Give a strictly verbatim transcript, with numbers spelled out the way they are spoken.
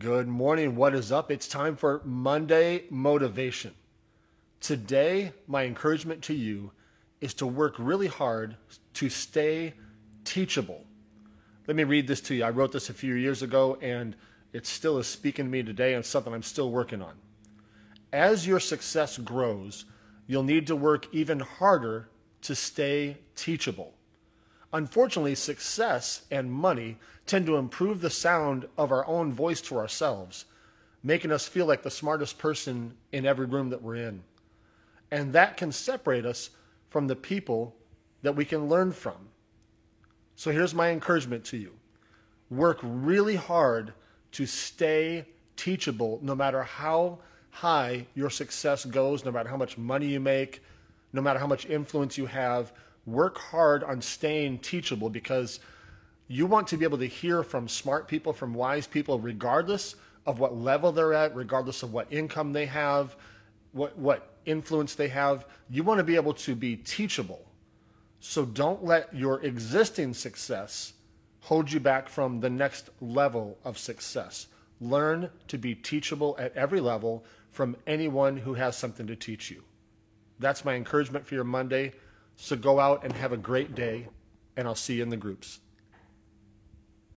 Good morning. What is up? It's time for Monday Motivation. Today, my encouragement to you is to work really hard to stay teachable. Let me read this to you. I wrote this a few years ago, and it still is speaking to me today and something I'm still working on. As your success grows, you'll need to work even harder to stay teachable. Unfortunately, success and money tend to improve the sound of our own voice to ourselves, making us feel like the smartest person in every room that we're in. And that can separate us from the people that we can learn from. So here's my encouragement to you. Work really hard to stay teachable no matter how high your success goes, no matter how much money you make, no matter how much influence you have. Work hard on staying teachable because you want to be able to hear from smart people, from wise people, regardless of what level they're at, regardless of what income they have, what, what influence they have. You want to be able to be teachable. So don't let your existing success hold you back from the next level of success. Learn to be teachable at every level from anyone who has something to teach you. That's my encouragement for your Monday. So go out and have a great day, and I'll see you in the groups.